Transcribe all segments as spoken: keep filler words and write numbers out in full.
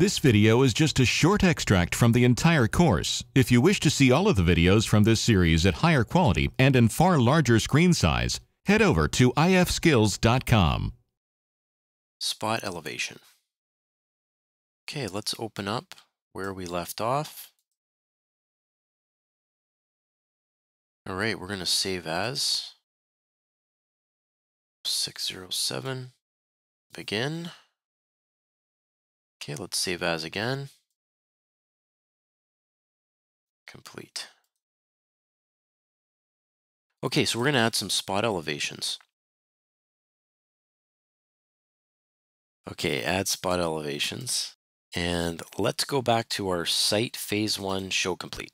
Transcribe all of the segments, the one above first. This video is just a short extract from the entire course. If you wish to see all of the videos from this series at higher quality and in far larger screen size, head over to if skills dot com. Spot elevation. Okay, let's open up where we left off. All right, we're going to save as six oh seven, begin. Okay, let's save as again, complete. Okay, so we're going to add some spot elevations. Okay, add spot elevations. And let's go back to our site phase one show complete.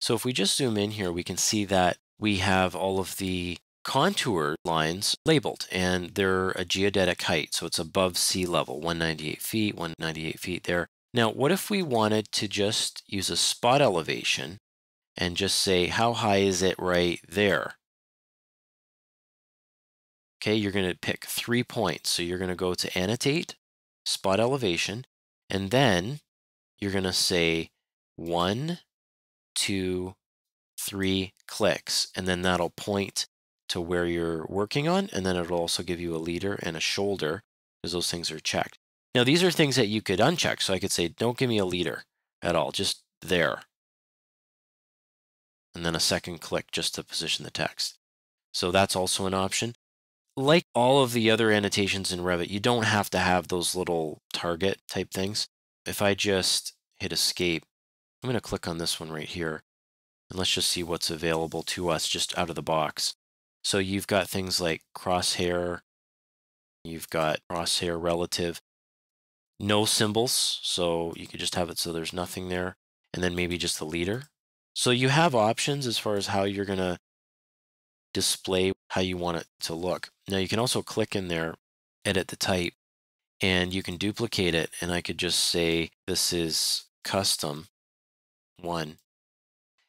So if we just zoom in here, we can see that we have all of the contour lines labeled, and they're a geodetic height, so it's above sea level, one ninety-eight feet, one ninety-eight feet there. Now, what if we wanted to just use a spot elevation and just say, how high is it right there? Okay, you're going to pick three points. So you're going to go to annotate, spot elevation, and then you're going to say one, two, three clicks, and then that'll point to where you're working on, and then it'll also give you a leader and a shoulder, because those things are checked. Now, these are things that you could uncheck, so I could say, don't give me a leader at all, just there. And then a second click just to position the text. So that's also an option. Like all of the other annotations in Revit, you don't have to have those little target type things. If I just hit escape, I'm going to click on this one right here, and let's just see what's available to us just out of the box. So you've got things like crosshair, you've got crosshair relative, no symbols, so you could just have it so there's nothing there, and then maybe just the leader. So you have options as far as how you're going to display how you want it to look. Now you can also click in there, edit the type, and you can duplicate it, and I could just say this is custom one.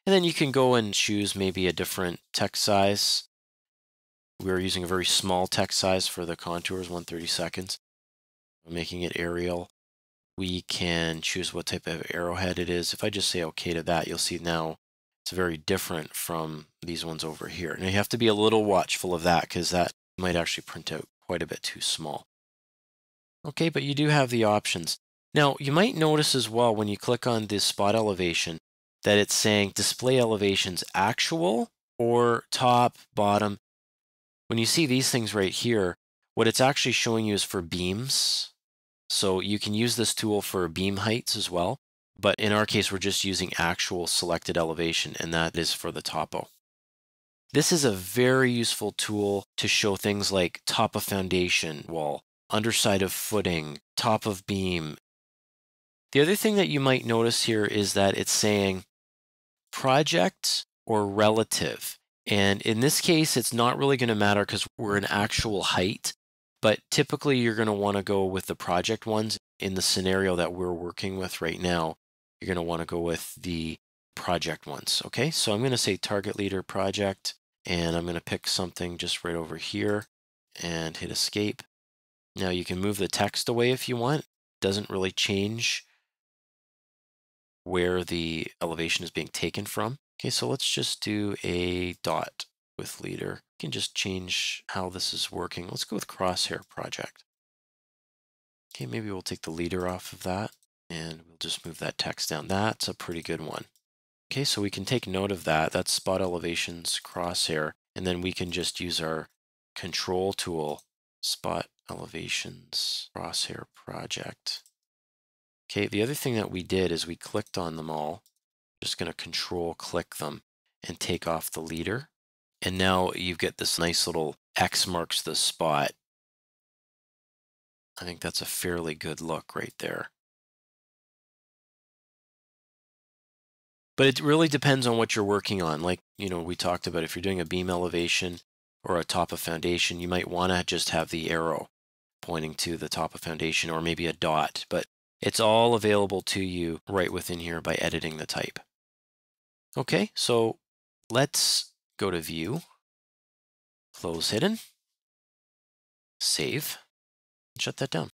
And then you can go and choose maybe a different text size. We're using a very small text size for the contours, one thirty-seconds. I'm making it Arial. We can choose what type of arrowhead it is. If I just say OK to that, you'll see now it's very different from these ones over here. Now you have to be a little watchful of that, because that might actually print out quite a bit too small. OK, but you do have the options. Now you might notice as well when you click on this spot elevation that it's saying display elevations actual or top, bottom. When you see these things right here, what it's actually showing you is for beams. So you can use this tool for beam heights as well, but in our case, we're just using actual selected elevation, and that is for the topo. This is a very useful tool to show things like top of foundation wall, underside of footing, top of beam. The other thing that you might notice here is that it's saying project or relative. And in this case, it's not really going to matter because we're an actual height, but typically you're going to want to go with the project ones. In the scenario that we're working with right now, you're going to want to go with the project ones. Okay, so I'm going to say target leader project, and I'm going to pick something just right over here and hit escape. Now you can move the text away if you want. It doesn't really change where the elevation is being taken from. Okay, so let's just do a dot with leader. You can just change how this is working. Let's go with crosshair project. Okay, maybe we'll take the leader off of that, and we'll just move that text down. That's a pretty good one. Okay, so we can take note of that. That's spot elevations, crosshair, and then we can just use our control tool, spot elevations, crosshair project. Okay, the other thing that we did is we clicked on them all. Just going to control click them and take off the leader, and now you get this nice little X marks the spot. I think that's a fairly good look right there, but it really depends on what you're working on. Like, you know, we talked about if you're doing a beam elevation or a top of foundation, you might want to just have the arrow pointing to the top of foundation, or maybe a dot, but it's all available to you right within here by editing the type. Okay, so let's go to View, Close Hidden, Save, shut that down.